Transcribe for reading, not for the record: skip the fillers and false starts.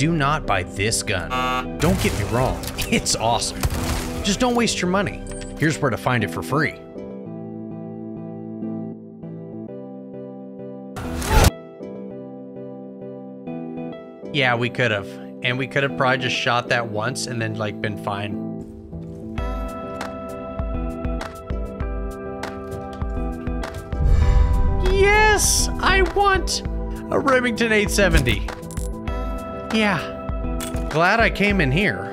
do not buy this gun. Don't get me wrong, it's awesome. Just don't waste your money. Here's where to find it for free. Yeah, we could have. And we could have probably just shot that once and then like been fine. Yes, I want a Remington 870. Yeah. Glad I came in here.